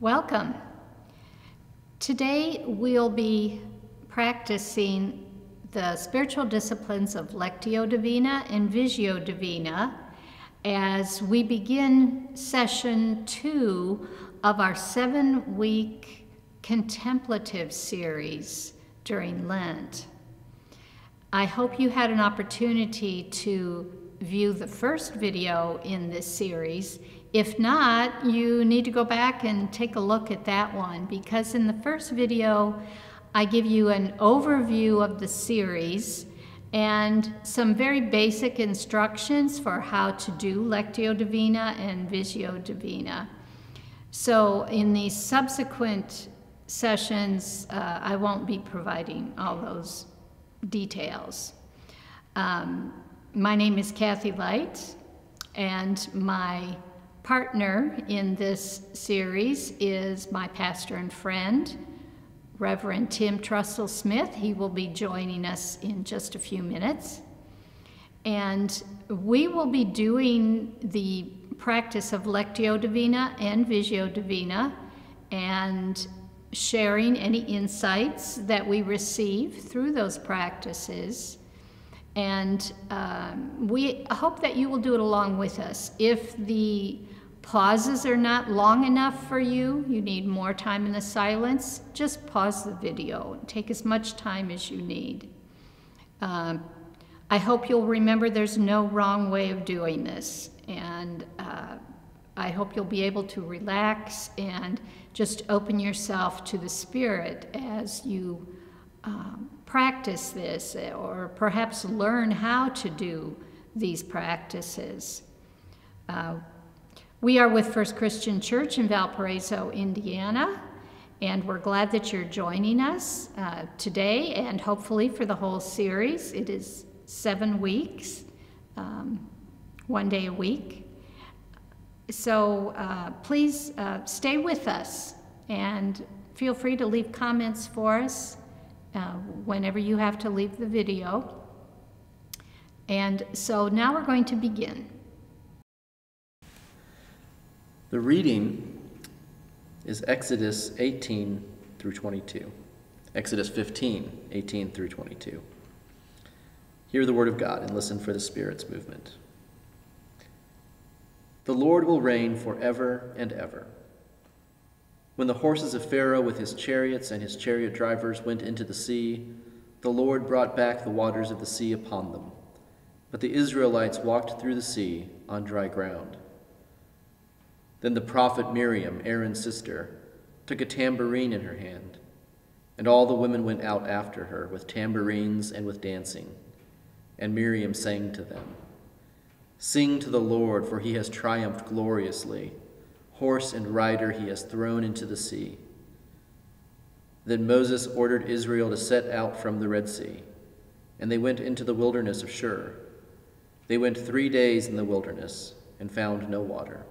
Welcome. Today we'll be practicing the spiritual disciplines of Lectio Divina and Visio Divina as we begin session 2 of our 7-week contemplative series during Lent. I hope you had an opportunity to view the first video in this series. If not, you need to go back and take a look at that one, because in the first video, I give you an overview of the series and some very basic instructions for how to do Lectio Divina and Visio Divina. So in the subsequent sessions, I won't be providing all those details. My name is Kathy Light, and my partner in this series is my pastor and friend, Reverend Tim Trussell-Smith. He will be joining us in just a few minutes. And we will be doing the practice of Lectio Divina and Visio Divina and sharing any insights that we receive through those practices. And we hope that you will do it along with us. If the pauses are not long enough for you, you need more time in the silence, just pause the video and take as much time as you need. I hope you'll remember there's no wrong way of doing this. And I hope you'll be able to relax and just open yourself to the Spirit as you practice this, or perhaps learn how to do these practices. We are with First Christian Church in Valparaiso, Indiana, and we're glad that you're joining us today and hopefully for the whole series. It is 7 weeks, one day a week. So please stay with us and feel free to leave comments for us whenever you have to leave the video. And so now we're going to begin. The reading is Exodus 18 through 22. Exodus 15, 18 through 22. Hear the word of God and listen for the Spirit's movement. The Lord will reign forever and ever. When the horses of Pharaoh with his chariots and his chariot drivers went into the sea, the Lord brought back the waters of the sea upon them. But the Israelites walked through the sea on dry ground. Then the prophet Miriam, Aaron's sister, took a tambourine in her hand, and all the women went out after her with tambourines and with dancing. And Miriam sang to them, "Sing to the Lord, for he has triumphed gloriously. Horse and rider he has thrown into the sea." Then Moses ordered Israel to set out from the Red Sea, and they went into the wilderness of Shur. They went 3 days in the wilderness and found no water.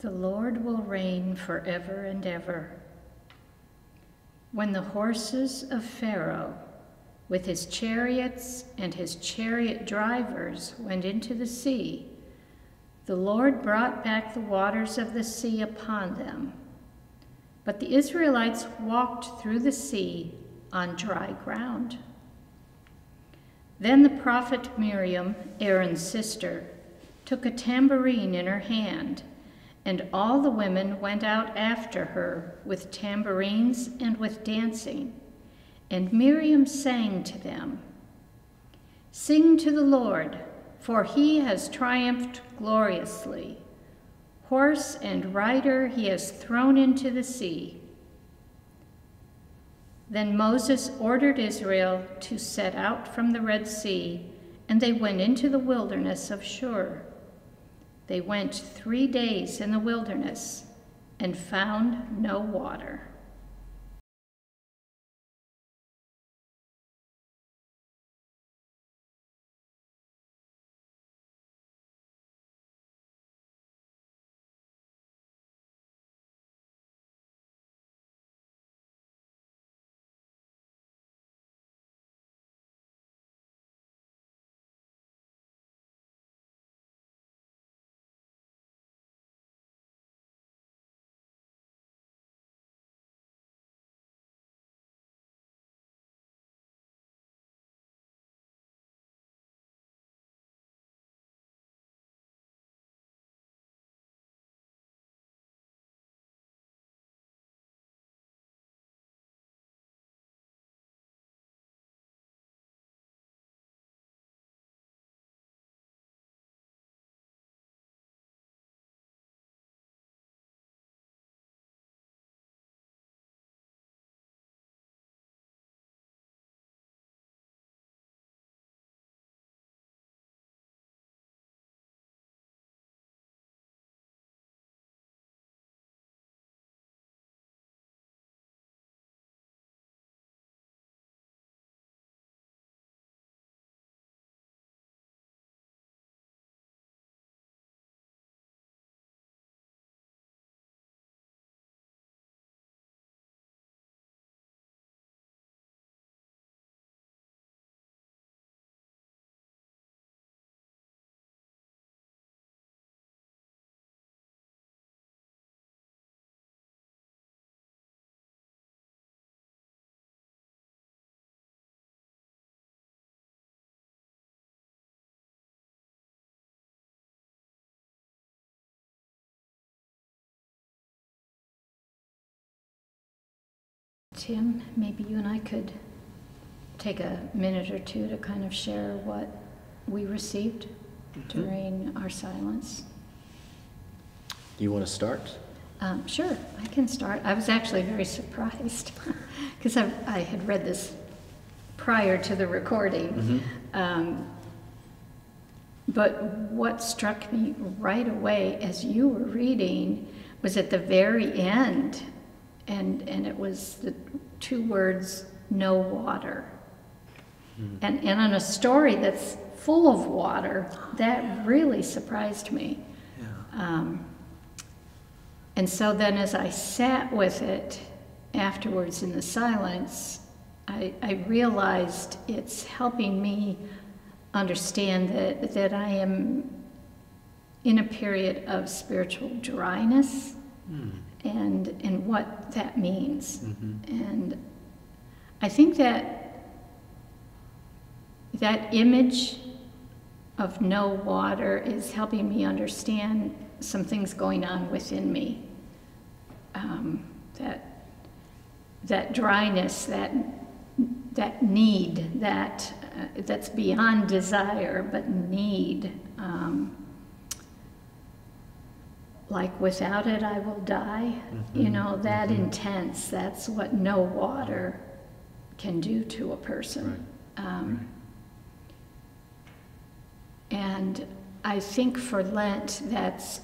The Lord will reign forever and ever. When the horses of Pharaoh, with his chariots and his chariot drivers, went into the sea, the Lord brought back the waters of the sea upon them. But the Israelites walked through the sea on dry ground. Then the prophet Miriam, Aaron's sister, took a tambourine in her hand, and all the women went out after her with tambourines and with dancing. And Miriam sang to them, "Sing to the Lord, for he has triumphed gloriously. Horse and rider he has thrown into the sea." Then Moses ordered Israel to set out from the Red Sea, and they went into the wilderness of Shur. They went 3 days in the wilderness and found no water. Tim, maybe you and I could take a minute or two to kind of share what we received during our silence. Do you want to start? Sure, I can start. I was actually very surprised because I had read this prior to the recording. But what struck me right away as you were reading was at the very end. And it was the 2 words, no water. And on a story that's full of water, that really surprised me. And so then as I sat with it afterwards in the silence, I realized it's helping me understand that I am in a period of spiritual dryness. And what that means. And I think that image of no water is helping me understand some things going on within me. That dryness, that need, that's beyond desire, but need. Like, without it I will die, you know, that intense, that's what no water can do to a person. And I think for Lent, that's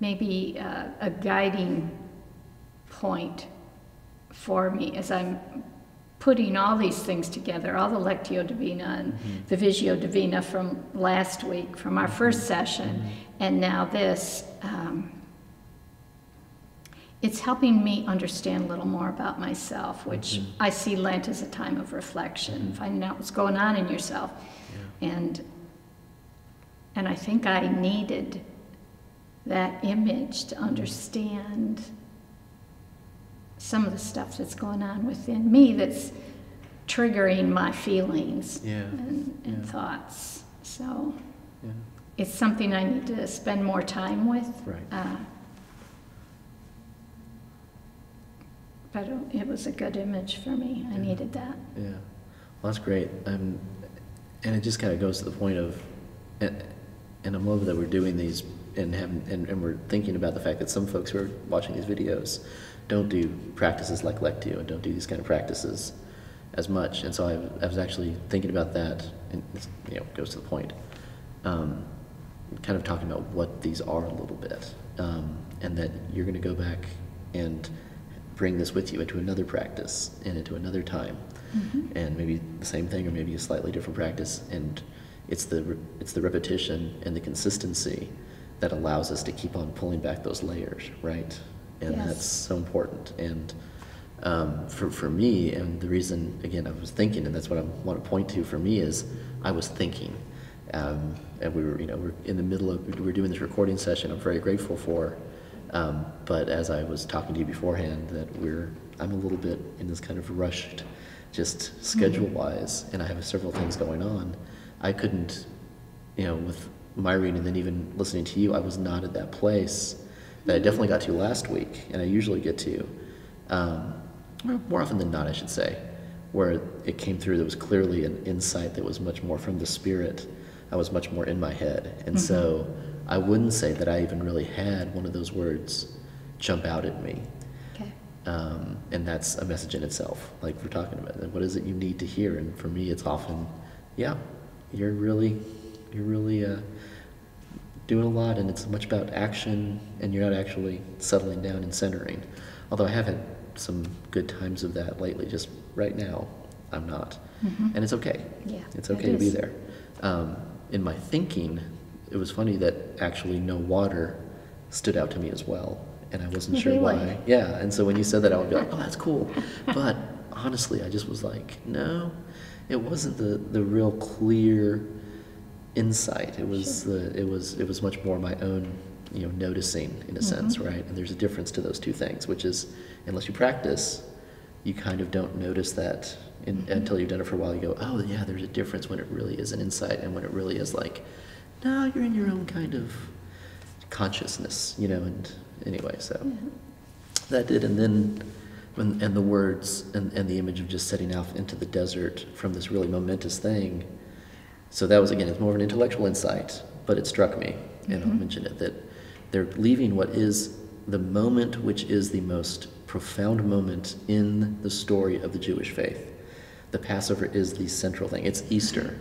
maybe a guiding point for me as I'm putting all these things together, all the Lectio Divina and the Visio Divina from last week, from our first session, and now this, it's helping me understand a little more about myself, which I see Lent as a time of reflection, finding out what's going on in yourself. Yeah. And I think I needed that image to understand some of the stuff that's going on within me that's triggering my feelings and thoughts. So it's something I need to spend more time with. Right. But it was a good image for me. I needed that. Yeah, well, that's great. And it just kind of goes to the point of, and I'm loving that we're doing these and we're thinking about the fact that some folks who are watching these videos don't do practices like Lectio and don't do these kind of practices as much. And so I was actually thinking about that, and you know, goes to the point, kind of talking about what these are a little bit, and that you're going to go back and bring this with you into another practice and into another time, and maybe the same thing or maybe a slightly different practice. And it's the repetition and the consistency that allows us to keep on pulling back those layers, right? And that's so important. And for me, and the reason, again, I was thinking, and that's what I want to point to for me is I was thinking, and we were, you know, we're in the middle of, we're doing this recording session I'm very grateful for, but as I was talking to you beforehand, that I'm a little bit in this kind of rushed, just schedule-wise, and I have several things going on. I couldn't, you know, with my reading and then even listening to you, I was not at that place that I definitely got to last week, and I usually get to, more often than not, I should say, where it came through. There was clearly an insight that was much more from the Spirit. I was much more in my head. And so I wouldn't say that I even really had one of those words jump out at me. Okay. And that's a message in itself, like we're talking about. What is it you need to hear? And for me, it's often, yeah, you're really doing a lot, and it's much about action, and you're not actually settling down and centering. Although I have had some good times of that lately, just right now, I'm not. And it's okay. Yeah, it's okay to be there. In my thinking, it was funny that actually no water stood out to me as well, and I wasn't sure why. Yeah, and so when you said that, I would be like, oh, that's cool. But honestly, I just was like, no, it wasn't the real clear insight. It was it was much more my own, you know, noticing in a sense, right? And there's a difference to those two things, which is unless you practice, you kind of don't notice that until you've done it for a while. You go, oh yeah, there's a difference when it really is an insight and when it really is like, no, you're in your own kind of consciousness, you know. And anyway, so that did. And then and the words and the image of just setting off into the desert from this really momentous thing. So that was, again, it's more of an intellectual insight, but it struck me, and I'll mention it, that they're leaving what is the moment which is the most profound moment in the story of the Jewish faith. The Passover is the central thing. It's Easter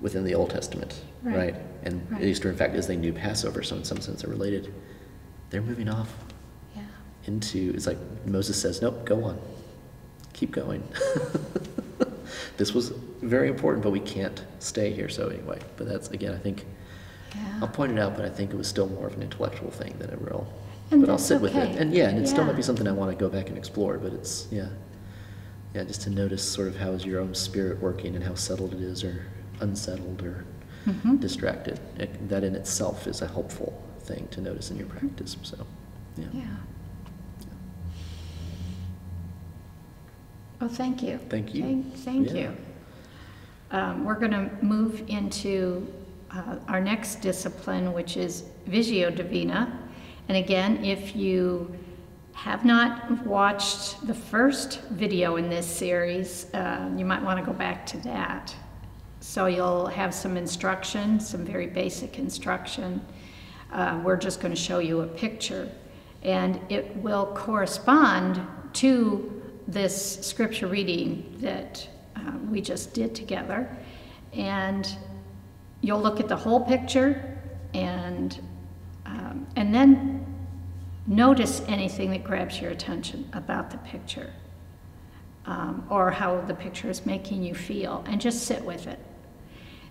within the Old Testament, right? And Easter, in fact, is the new Passover, so in some sense they're related. They're moving off into, it's like Moses says, nope, go on, keep going. This was very important, but we can't stay here. So anyway, but that's, again, I think, I'll point it out, but I think it was still more of an intellectual thing than a real, and but I'll sit with it. And yeah, and it still might be something I want to go back and explore, but it's, yeah, just to notice sort of how is your own spirit working and how settled it is or unsettled or distracted. That in itself is a helpful thing to notice in your practice, so, yeah. Oh, thank you. Thank you. Thank you. We're going to move into our next discipline, which is Visio Divina. And again, if you have not watched the first video in this series, you might want to go back to that. So you'll have some instruction, some very basic instruction. We're just going to show you a picture, and it will correspond to this scripture reading that we just did together. And you'll look at the whole picture and then notice anything that grabs your attention about the picture. or how the picture is making you feel, and just sit with it.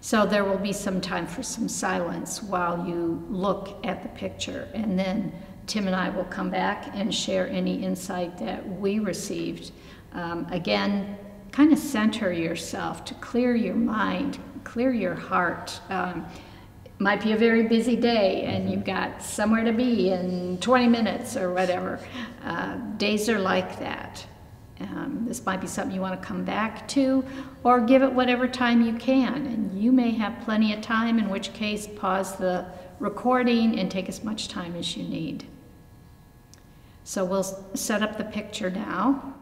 So there will be some time for some silence while you look at the picture, and then Tim and I will come back and share any insight that we received. Again, kind of center yourself, to clear your mind, clear your heart. Might be a very busy day and you've got somewhere to be in 20 minutes or whatever. Days are like that. This might be something you want to come back to, or give it whatever time you can. And you may have plenty of time, in which case pause the recording and take as much time as you need. So we'll set up the picture now.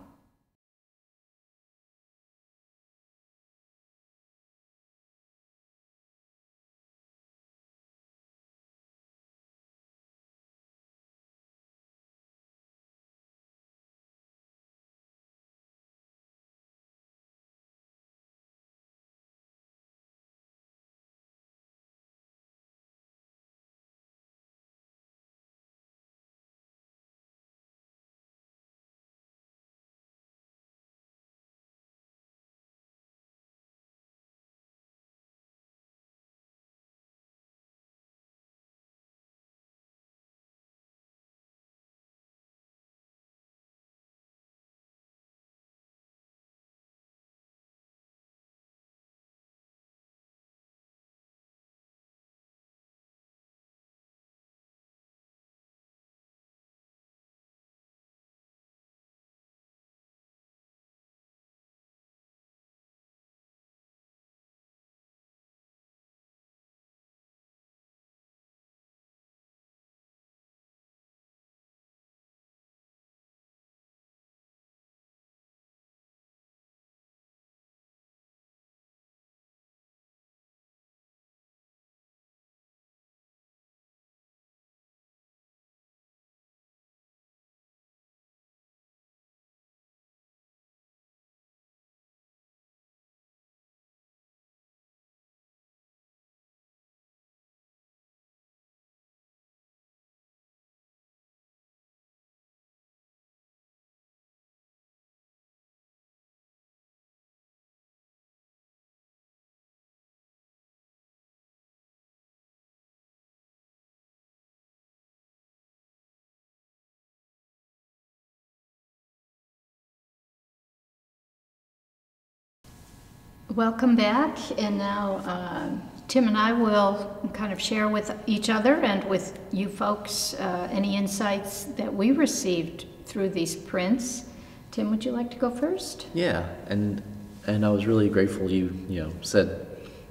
Welcome back, and now Tim and I will kind of share with each other and with you folks any insights that we received through these prints. Tim, would you like to go first? Yeah, and I was really grateful you said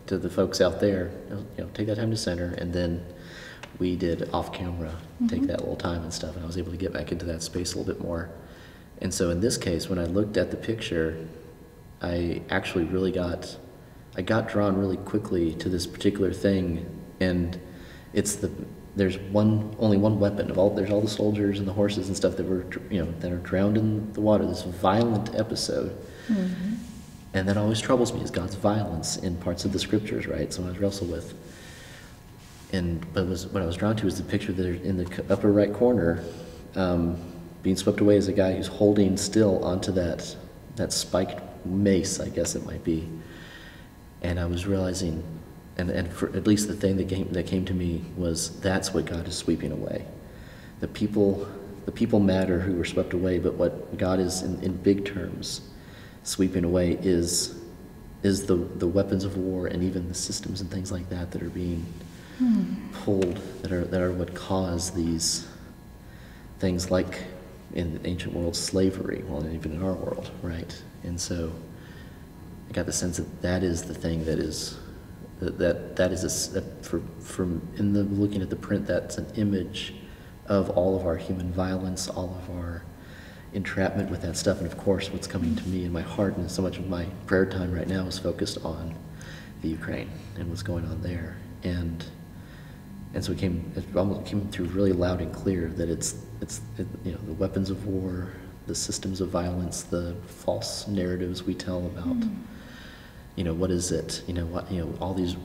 to the folks out there, take that time to center, and then we did off camera, take that little time and stuff, and I was able to get back into that space a little bit more. And so in this case, when I looked at the picture, I actually really got drawn really quickly to this particular thing, and it's there's only one weapon of all. There's all the soldiers and the horses and stuff that were that are drowned in the water. This violent episode, and that always troubles me, is God's violence in parts of the scriptures, right? So I wrestle with, what I was drawn to is the picture there in the upper right corner, being swept away, is a guy who's holding still onto that spiked mace, I guess it might be. And I was realizing, and for at least the thing that came to me was, that's what God is sweeping away. The people matter who were swept away, but what God is in big terms sweeping away is the weapons of war, and even the systems and things like that that are being pulled, that are what cause these things, like in the ancient world, slavery, well, and even in our world, right? And so I got the sense that is the thing that is, from looking at the print, that's an image of all of our human violence, all of our entrapment with that stuff. And of course, what's coming to me in my heart, and so much of my prayer time right now is focused on the Ukraine and what's going on there. And so it came through really loud and clear that it's the weapons of war, the systems of violence, the false narratives we tell about, what is it, all these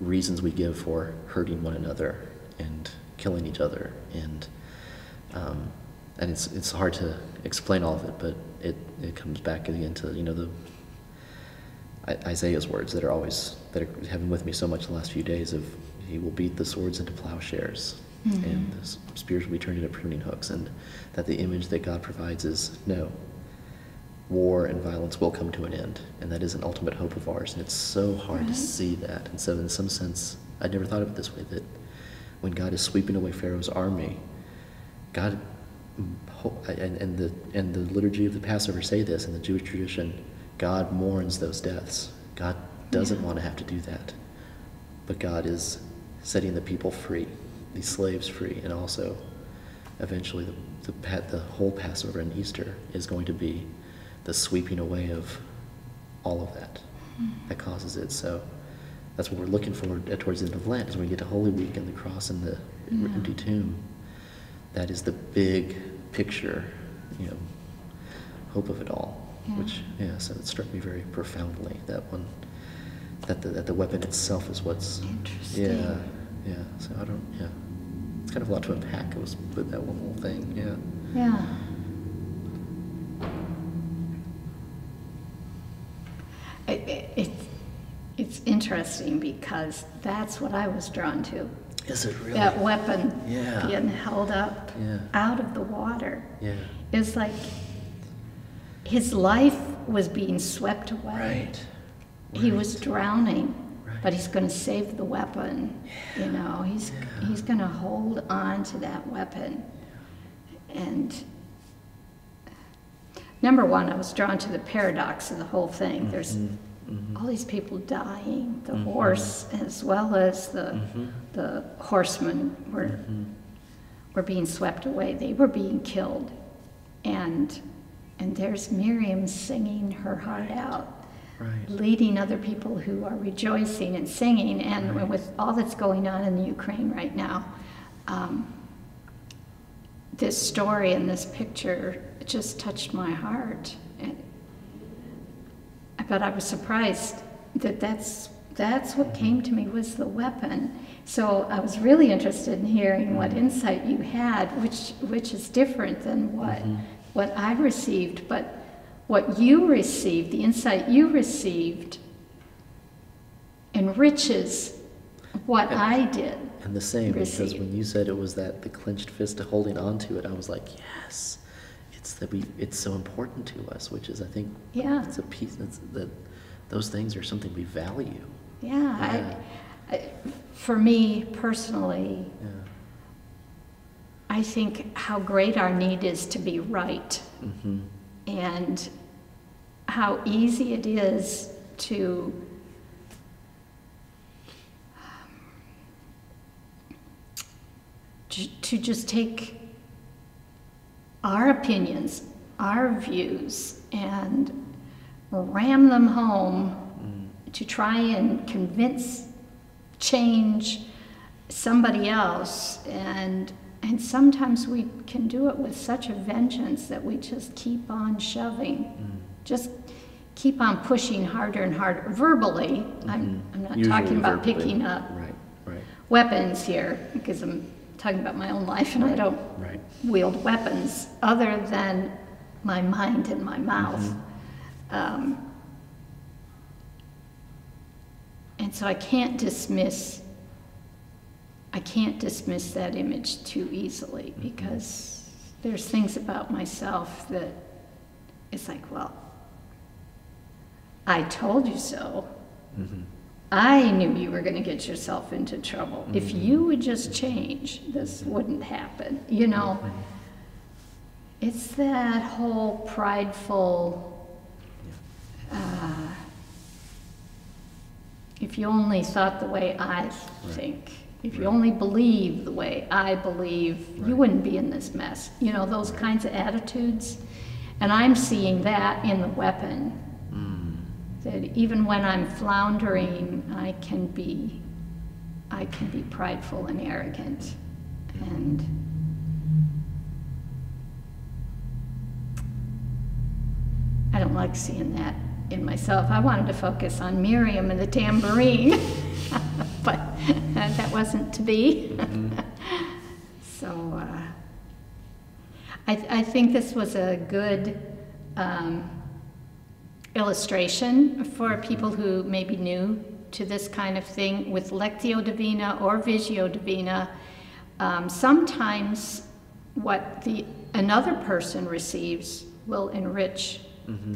reasons we give for hurting one another and killing each other, and and it's hard to explain all of it, but it comes back again to, you know, the Isaiah's words that are always, have been with me so much the last few days, of he will beat the swords into plowshares, mm-hmm. and the spears will be turned into pruning hooks, and that the image that God provides is, no, war and violence will come to an end, and that is an ultimate hope of ours, and it's so hard right. to see that. And so in some sense, I'd never thought of it this way, that when God is sweeping away Pharaoh's army, God, and the liturgy of the Passover say this in the Jewish tradition, God mourns those deaths. God doesn't want to have to do that, but God is setting the people free, these slaves free, and also eventually the whole Passover and Easter is going to be the sweeping away of all of that that causes it. So that's what we're looking forward at towards the end of Lent, is when we get to Holy Week and the cross and the empty tomb. That is the big picture, you know, hope of it all. Yeah. Which, yeah, so it struck me very profoundly, that one, that the weapon itself is what's interesting. Yeah, yeah. So I don't, yeah, it's kind of a lot to unpack. It was with that one little thing. Yeah. Yeah. It's interesting because that's what I was drawn to. Is it really? That weapon yeah. being held up yeah. out of the water. Yeah. It's like his life was being swept away. Right. Right. He was drowning, right. but he's going to save the weapon. Yeah. You know, he's going to hold on to that weapon. Yeah. And number one, I was drawn to the paradox of the whole thing. Mm-hmm. There's mm-hmm. all these people dying, the mm-hmm. horse as well as the horsemen were being swept away. They were being killed. And there's Miriam singing her heart right. out, right. leading other people who are rejoicing and singing. And right. with all that's going on in the Ukraine right now, this story and this picture just touched my heart. But I was surprised that that's what came to me, was the weapon. So I was really interested in hearing what insight you had, which is different than what I received. But what you received, the insight you received, enriches what I did. And the same, because when you said it was that the clenched fist holding on to it, I was like, yes. It's so important to us, which is, I think, yeah. it's a piece that those things are something we value. Yeah, yeah. For me personally, yeah. I think how great our need is to be right, mm-hmm. and how easy it is to just take our opinions, our views, and ram them home to try and convince, change somebody else. And sometimes we can do it with such a vengeance that we just keep on shoving, just keep on pushing harder and harder, verbally. Mm-hmm. I'm not usually talking about verbally. Picking up weapons here, because I'm talking about my own life, and I don't wield weapons other than my mind and my mouth. Mm-hmm. And so I can't dismiss that image too easily, because there's things about myself that it's like, well, I told you so. Mm-hmm. I knew you were going to get yourself into trouble. Mm-hmm. If you would just change, this wouldn't happen. You know, it's that whole prideful, if you only thought the way I think, if you only believe the way I believe, you wouldn't be in this mess. You know, those kinds of attitudes. And I'm seeing that in the weapon. That even when I'm floundering, I can be prideful and arrogant, and I don't like seeing that in myself. I wanted to focus on Miriam and the tambourine, but that wasn't to be. So I think this was a good illustration for people who may be new to this kind of thing with Lectio Divina or Visio Divina. Sometimes what another person receives will enrich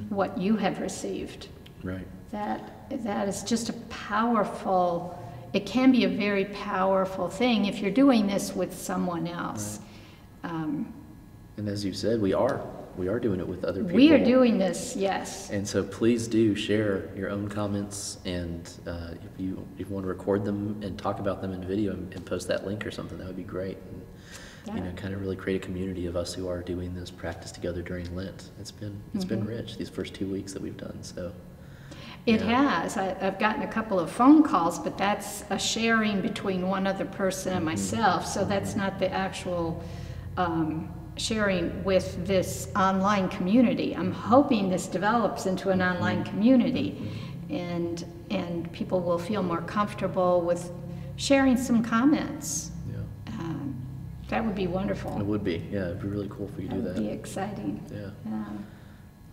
what you have received. Right. That is just a powerful, it can be a very powerful thing if you're doing this with someone else. Right. And as you said, we are doing it with other people. We are doing this, yes. And so please do share your own comments, and if you want to record them and talk about them in video and post that link or something, that would be great. And, you know, kind of really create a community of us who are doing this practice together during Lent. It's been rich these first 2 weeks that we've done. So it has. I've gotten a couple of phone calls, but that's a sharing between one other person and myself. So that's not the actual sharing with this online community. I'm hoping this develops into an online community, and people will feel more comfortable with sharing some comments. Yeah, that would be wonderful. It would be, yeah, it'd be really cool if you do that. It'd be exciting. Yeah.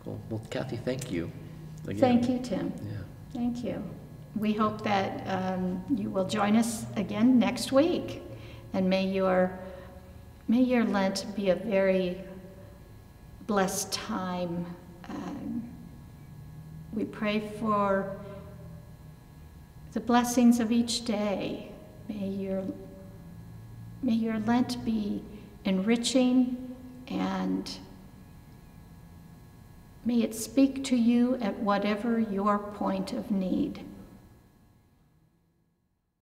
Cool. Well, Kathy, thank you again. Thank you, Tim. Yeah. Thank you. We hope that you will join us again next week, and may your Lent be a very blessed time. We pray for the blessings of each day. May your Lent be enriching, and may it speak to you at whatever your point of need.